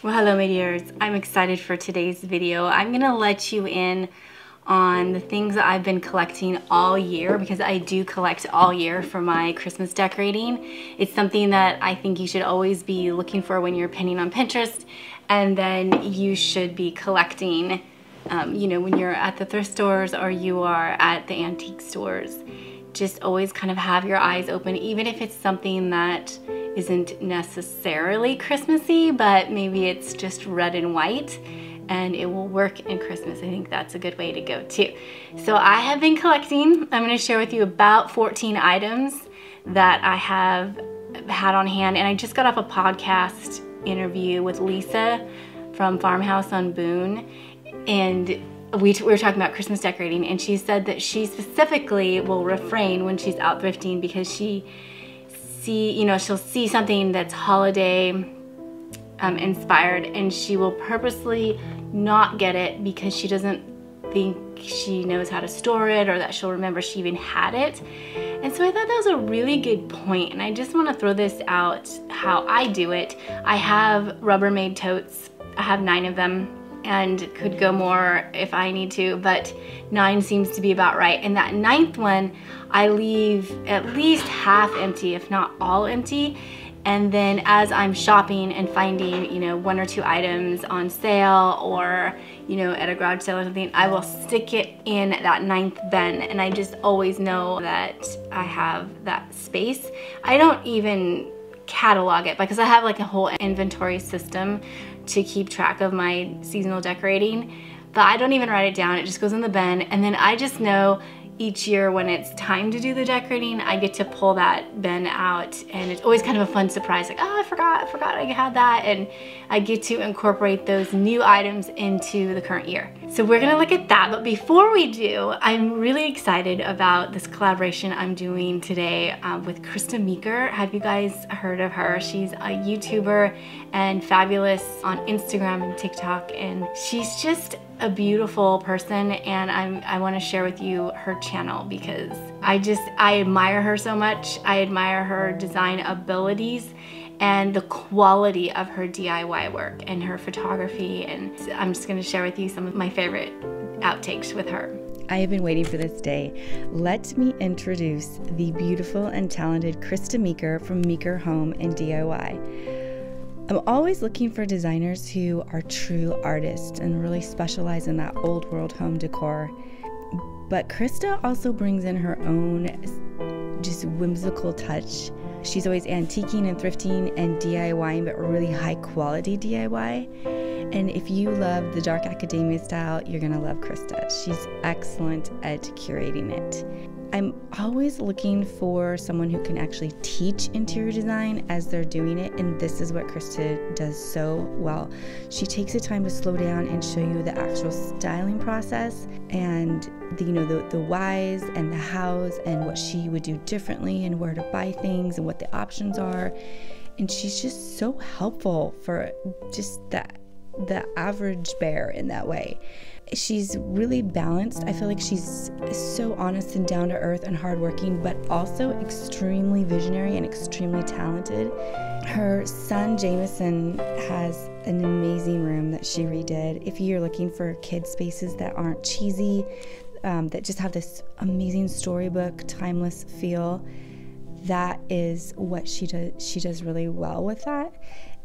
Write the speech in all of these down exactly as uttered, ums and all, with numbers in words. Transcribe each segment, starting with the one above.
Well, hello my dears. I'm excited for today's video. I'm gonna let you in on the things that I've been collecting all year, because I do collect all year for my Christmas decorating. It's something that I think you should always be looking for when you're pinning on Pinterest, and then you should be collecting, um, you know, when you're at the thrift stores or you are at the antique stores. Just always kind of have your eyes open, even if it's something that isn't necessarily Christmassy, but maybe it's just red and white and it will work in Christmas. I think that's a good way to go too. So I have been collecting. I'm going to share with you about fourteen items that I have had on hand, and I just got off a podcast interview with Lisa from Farmhouse on Boone, and we, we were talking about Christmas decorating, and she said that she specifically will refrain when she's out thrifting because she See, you know, she'll see something that's holiday um, inspired, and she will purposely not get it because she doesn't think she knows how to store it or that she'll remember she even had it. And so I thought that was a really good point, and I just want to throw this out how I do it. I have Rubbermaid totes. I have nine of them and could go more if I need to, but nine seems to be about right. And that ninth one, I leave at least half empty, if not all empty. And then as I'm shopping and finding, you know, one or two items on sale or, you know, at a garage sale or something, I will stick it in that ninth bin, and I just always know that I have that space. I don't even catalog it because I have like a whole inventory system to keep track of my seasonal decorating, but I don't even write it down. It just goes in the bin, and then I just know each year when it's time to do the decorating, I get to pull that bin out, and it's always kind of a fun surprise, like, oh, I forgot, I forgot I had that, and I get to incorporate those new items into the current year. So we're gonna look at that, but before we do, I'm really excited about this collaboration I'm doing today um, with Krysta Meeker. Have you guys heard of her? She's a YouTuber and fabulous on Instagram and TikTok, and she's just a beautiful person, and I'm, I want to share with you her channel because I just, I admire her so much. I admire her design abilities and the quality of her D I Y work and her photography, and I'm just going to share with you some of my favorite outtakes with her. I have been waiting for this day. Let me introduce the beautiful and talented Krysta Meeker from Meeker Home and D I Y. I'm always looking for designers who are true artists and really specialize in that old world home decor. But Krysta also brings in her own just whimsical touch. She's always antiquing and thrifting and DIYing, but really high quality D I Y. And if you love the dark academia style, you're gonna love Krysta. She's excellent at curating it. I'm always looking for someone who can actually teach interior design as they're doing it, and this is what Krysta does so well. She takes the time to slow down and show you the actual styling process and the, you know, the, the whys and the hows and what she would do differently and where to buy things and what the options are. And she's just so helpful for just that the average bear in that way. She's really balanced. I feel like she's so honest and down to earth and hardworking, but also extremely visionary and extremely talented. Her son Jameson has an amazing room that she redid. If you're looking for kid spaces that aren't cheesy, um, that just have this amazing storybook, timeless feel, that is what she does. She does really well with that.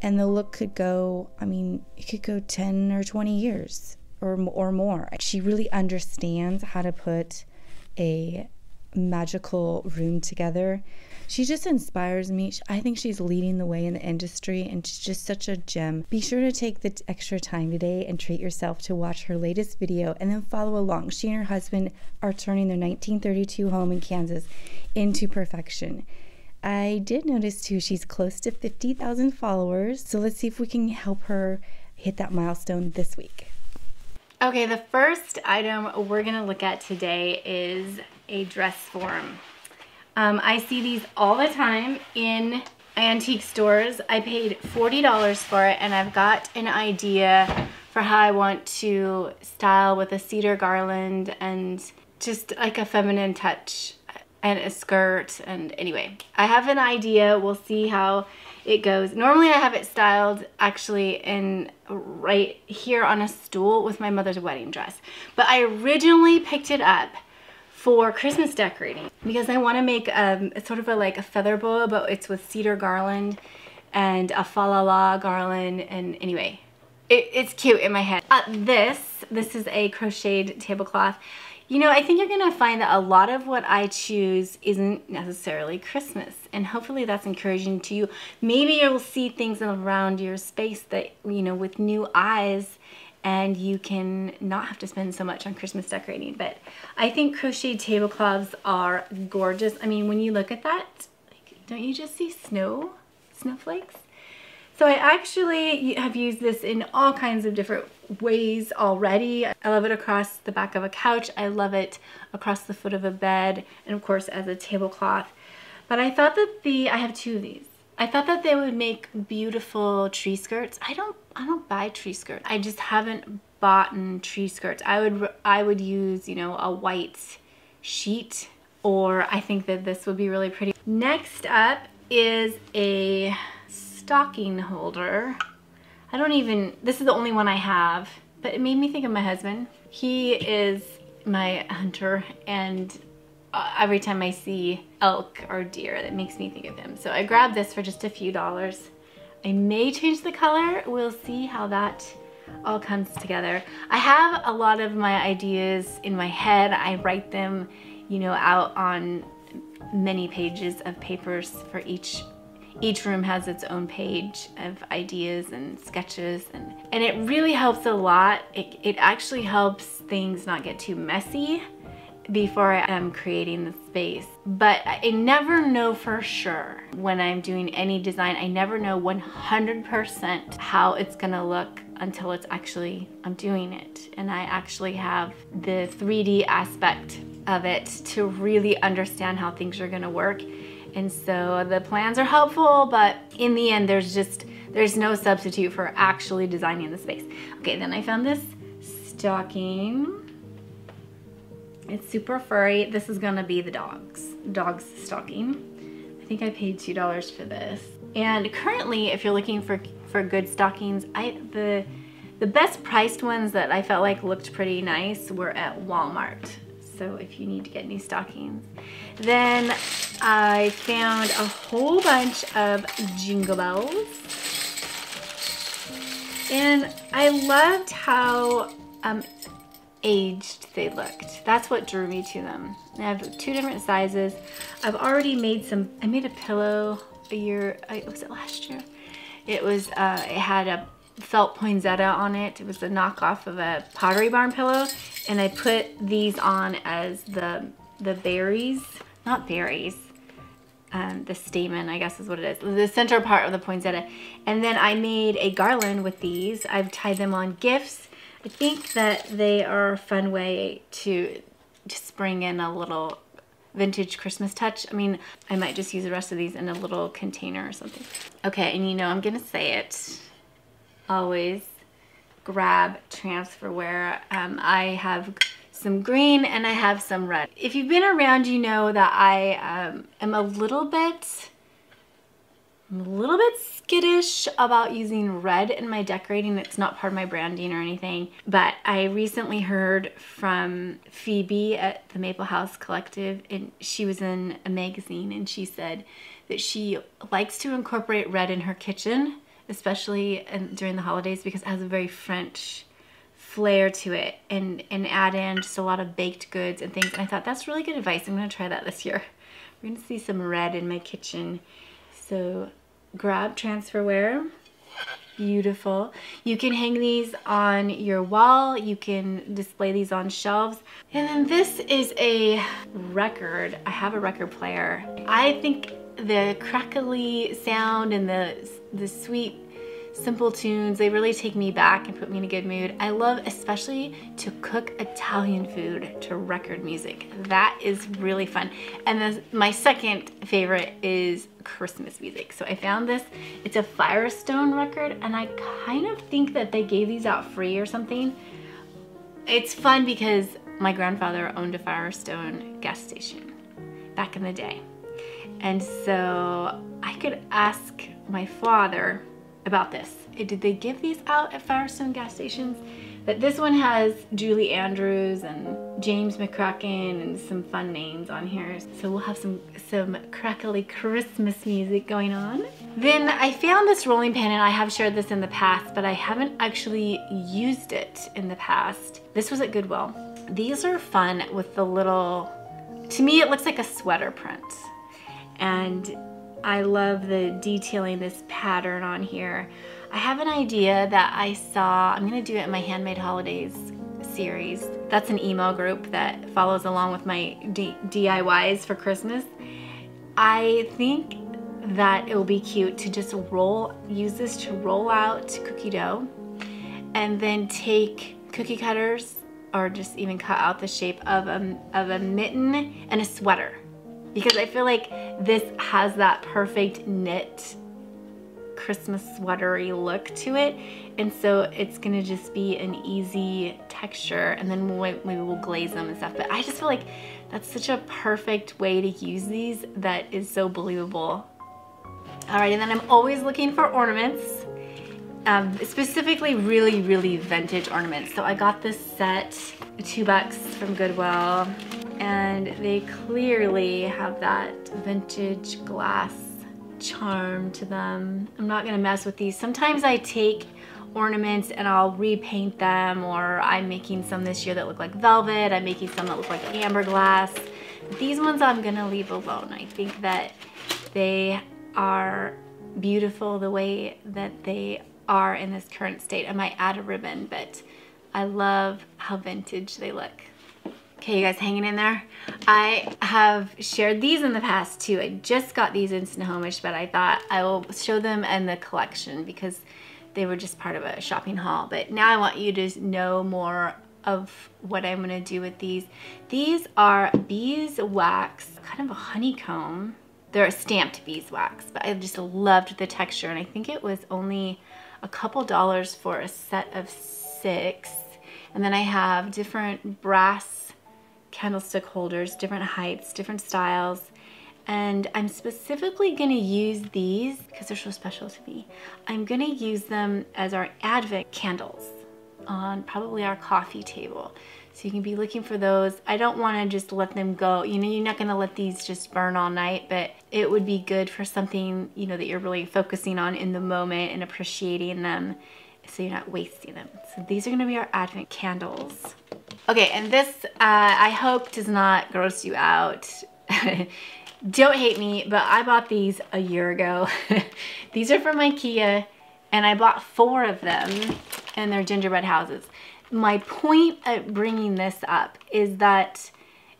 And the look could go, I mean, it could go ten or twenty years or, or more. She really understands how to put a magical room together. She just inspires me. I think she's leading the way in the industry, and she's just such a gem. Be sure to take the extra time today and treat yourself to watch her latest video and then follow along. She and her husband are turning their nineteen thirty-two home in Kansas into perfection. I did notice too, she's close to fifty thousand followers, so let's see if we can help her hit that milestone this week. Okay, the first item we're gonna look at today is a dress form. Um, I see these all the time in antique stores. I paid forty dollars for it, and I've got an idea for how I want to style with a cedar garland and just like a feminine touch and a skirt, and anyway, I have an idea. We'll see how it goes. Normally I have it styled actually in right here on a stool with my mother's wedding dress, but I originally picked it up for Christmas decorating because I want to make um, sort of a, like a feather boa, but it's with cedar garland and a fa-la-la garland, and anyway, it, it's cute in my head. Uh, this, this is a crocheted tablecloth. You know, I think you're gonna find that a lot of what I choose isn't necessarily Christmas, and hopefully that's encouraging to you. Maybe you'll see things around your space that, you know, with new eyes, and you can not have to spend so much on Christmas decorating. But I think crocheted tablecloths are gorgeous. I mean, when you look at that, like, don't you just see snow, snowflakes? So I actually have used this in all kinds of different ways already. I love it across the back of a couch. I love it across the foot of a bed, and of course as a tablecloth. But I thought that the, I have two of these. I thought that they would make beautiful tree skirts. I don't I don't buy tree skirts. I just haven't bought tree skirts. I would I would use, you know, a white sheet, or I think that this would be really pretty. Next up is a stocking holder. I don't even, this is the only one I have, but it made me think of my husband. He is my hunter, and Uh, every time I see elk or deer, that makes me think of them. So I grabbed this for just a few dollars. I may change the color. We'll see how that all comes together. I have a lot of my ideas in my head. I write them, you know, out on many pages of papers. For each each room has its own page of ideas and sketches, and and it really helps a lot. It, it actually helps things not get too messy before I am creating the space. But I never know for sure when I'm doing any design. I never know one hundred percent how it's gonna look until it's actually, I'm doing it. And I actually have the three D aspect of it to really understand how things are gonna work. And so the plans are helpful, but in the end, there's just, there's no substitute for actually designing the space. Okay, then I found this stocking. It's super furry. This is gonna be the dog's, dog's stocking. I think I paid two dollars for this. And currently, if you're looking for, for good stockings, I the, the best priced ones that I felt like looked pretty nice were at Walmart. So if you need to get new stockings. Then I found a whole bunch of jingle bells. And I loved how, um, aged they looked. That's what drew me to them. I have two different sizes. I've already made some, I made a pillow a year, was it last year? It was, uh, it had a felt poinsettia on it. It was a knockoff of a Pottery Barn pillow, and I put these on as the, the berries, not berries, um, the stamen, I guess is what it is, the center part of the poinsettia. And then I made a garland with these. I've tied them on gifts. I think that they are a fun way to just bring in a little vintage Christmas touch. I mean, I might just use the rest of these in a little container or something. Okay, and you know I'm gonna say it. Always grab transferware. Um, I have some green and I have some red. If you've been around, you know that I um, am a little bit, I'm a little bit skittish about using red in my decorating. It's not part of my branding or anything, but I recently heard from Phoebe at the Maple House Collective, and she was in a magazine, and she said that she likes to incorporate red in her kitchen, especially in, during the holidays, because it has a very French flair to it, and, and add in just a lot of baked goods and things. And I thought that's really good advice. I'm gonna try that this year. We're gonna see some red in my kitchen. So grab transferware, beautiful. You can hang these on your wall, you can display these on shelves. And then this is a record. I have a record player. I think the crackly sound and the, the sweet, simple tunes, they really take me back and put me in a good mood. I love especially to cook Italian food to record music. That is really fun. And then my second favorite is Christmas music. So I found this, it's a Firestone record, and I kind of think that they gave these out free or something. It's fun because my grandfather owned a Firestone gas station back in the day. And so I could ask my father about this. Did they give these out at Firestone gas stations? But this one has Julie Andrews and James McCracken and some fun names on here. So we'll have some, some crackly Christmas music going on. Then I found this rolling pin, and I have shared this in the past, but I haven't actually used it in the past. This was at Goodwill. These are fun with the little, to me it looks like a sweater print. And I love the detailing, this pattern on here. I have an idea that I saw, I'm gonna do it in my Handmade Holidays series. That's an email group that follows along with my D I Ys for Christmas. I think that it will be cute to just roll, use this to roll out cookie dough and then take cookie cutters or just even cut out the shape of a, of a mitten and a sweater. Because I feel like this has that perfect knit Christmas sweatery look to it. And so it's gonna just be an easy texture, and then maybe we'll, we'll glaze them and stuff. But I just feel like that's such a perfect way to use these that is so believable. All right, and then I'm always looking for ornaments, um, specifically really, really vintage ornaments. So I got this set, two bucks from Goodwill. And they clearly have that vintage glass charm to them. I'm not gonna mess with these. Sometimes I take ornaments and I'll repaint them, or I'm making some this year that look like velvet, I'm making some that look like amber glass. But these ones I'm gonna leave alone. I think that they are beautiful the way that they are in this current state. I might add a ribbon, but I love how vintage they look. Okay, you guys hanging in there? I have shared these in the past too. I just got these in Snohomish, but I thought I will show them in the collection because they were just part of a shopping haul. But now I want you to know more of what I'm gonna do with these. These are beeswax, kind of a honeycomb. They're a stamped beeswax, but I just loved the texture, and I think it was only a couple dollars for a set of six. And then I have different brass candlestick holders, different heights, different styles, and I'm specifically going to use these because they're so special to me. I'm going to use them as our Advent candles on probably our coffee table, so you can be looking for those. I don't want to just let them go, you know, you're not going to let these just burn all night, but it would be good for something, you know, that you're really focusing on in the moment and appreciating them, so you're not wasting them. So these are going to be our Advent candles. Okay, and this, uh, I hope does not gross you out. Don't hate me, but I bought these a year ago. These are from Ikea, and I bought four of them, and they're gingerbread houses. My point of bringing this up is that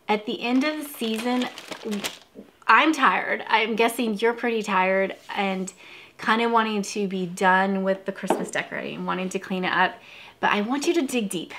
at the end of the season, I'm tired. I'm guessing you're pretty tired, and kind of wanting to be done with the Christmas decorating, wanting to clean it up. But I want you to dig deep.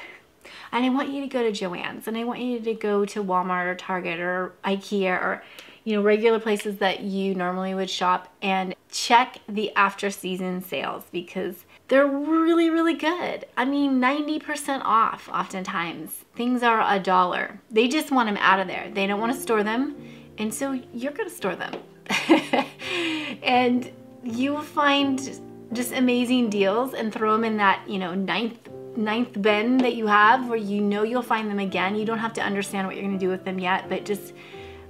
And I want you to go to Joann's, and I want you to go to Walmart or Target or Ikea or, you know, regular places that you normally would shop, and check the after season sales because they're really, really good. I mean, ninety percent off oftentimes. Things are a dollar. They just want them out of there. They don't want to store them, and so you're going to store them. And you will find just amazing deals and throw them in that, you know, ninth ninth bin that you have, where you know you'll find them again. You don't have to understand what you're going to do with them yet, but just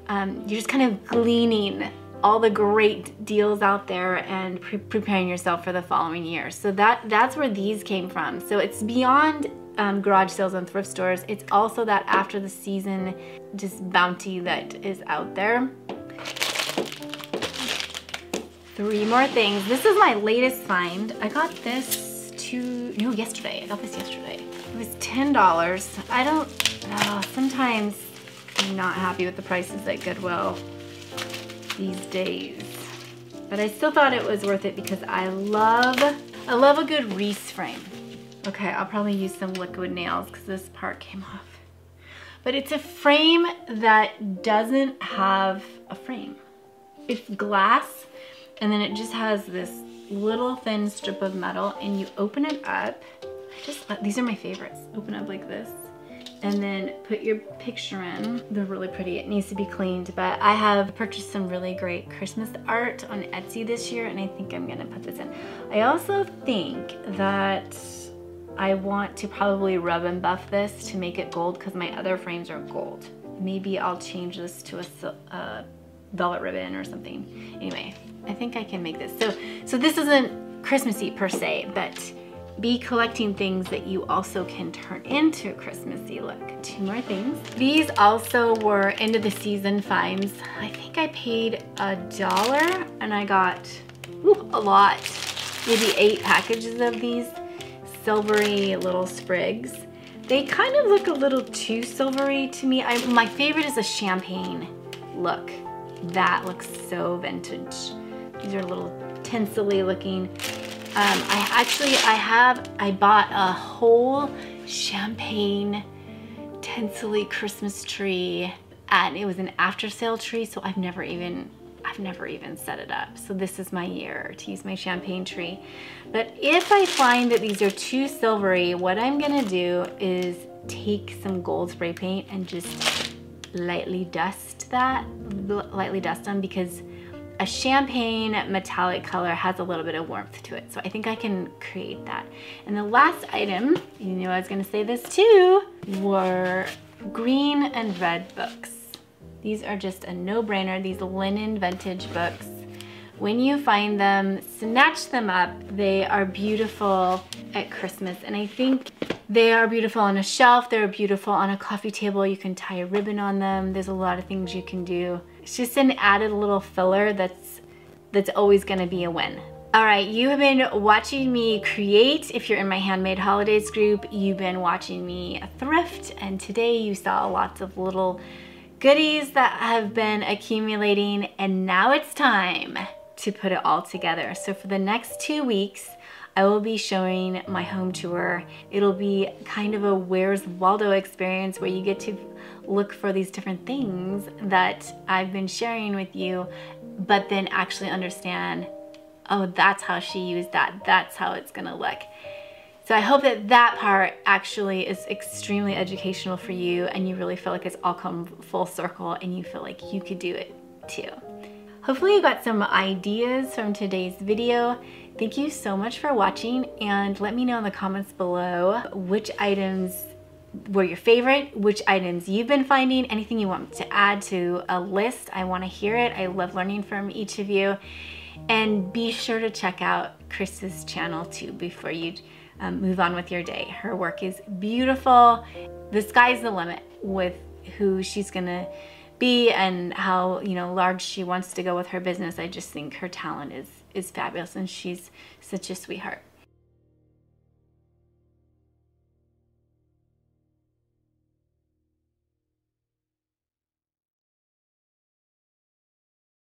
um, you're just kind of gleaning all the great deals out there and pre preparing yourself for the following year. So that that's where these came from. So it's beyond um, garage sales and thrift stores. It's also that after the season just bounty that is out there. Three more things. This is my latest find. I got this Two, no, yesterday. I got this yesterday. It was ten dollars. I don't, oh, sometimes I'm not happy with the prices at Goodwill these days. But I still thought it was worth it because I love, I love a good Reese frame. Okay, I'll probably use some liquid nails because this part came off. But it's a frame that doesn't have a frame. It's glass, and then it just has this little thin strip of metal, and you open it up. I just, these are my favorites. Open up like this, and then put your picture in. They're really pretty. It needs to be cleaned, but I have purchased some really great Christmas art on Etsy this year, and I think I'm gonna put this in. I also think that I want to probably rub and buff this to make it gold because my other frames are gold. Maybe I'll change this to a uh, velvet ribbon or something. Anyway, I think I can make this. So, so this isn't Christmassy per se, but be collecting things that you also can turn into a Christmassy look. Two more things. These also were end of the season finds. I think I paid a dollar and I got ooh, a lot, maybe eight packages of these silvery little sprigs. They kind of look a little too silvery to me. I, my favorite is a champagne look. That looks so vintage. These are little tinsely looking. Um, I actually, I have, I bought a whole champagne tinsely Christmas tree, and it was an after sale tree, so I've never even, I've never even set it up. So this is my year to use my champagne tree. But if I find that these are too silvery, what I'm gonna do is take some gold spray paint and just lightly dust that, lightly dust them, because a champagne metallic color has a little bit of warmth to it. So I think I can create that. And the last item, you knew I was gonna say this too, were green and red books. These are just a no-brainer, these linen vintage books. When you find them, snatch them up. They are beautiful at Christmas. And I think they are beautiful on a shelf. They're beautiful on a coffee table. You can tie a ribbon on them. There's a lot of things you can do. It's just an added little filler that's that's always gonna be a win. All right, you have been watching me create. If you're in my Handmade Holidays group, you've been watching me thrift, and today you saw lots of little goodies that have been accumulating, and now it's time to put it all together. So for the next two weeks, I will be showing my home tour. It'll be kind of a Where's Waldo experience where you get to look for these different things that I've been sharing with you, but then actually understand, oh, that's how she used that. That's how it's gonna look. So I hope that that part actually is extremely educational for you and you really feel like it's all come full circle and you feel like you could do it too. Hopefully you got some ideas from today's video. Thank you so much for watching, and let me know in the comments below which items were your favorite, which items you've been finding, anything you want to add to a list. I want to hear it. I love learning from each of you. And be sure to check out Krysta's channel too before you um, move on with your day. Her work is beautiful. The sky's the limit with who she's gonna be and how, you know, large she wants to go with her business. I just think her talent is is fabulous, and she's such a sweetheart.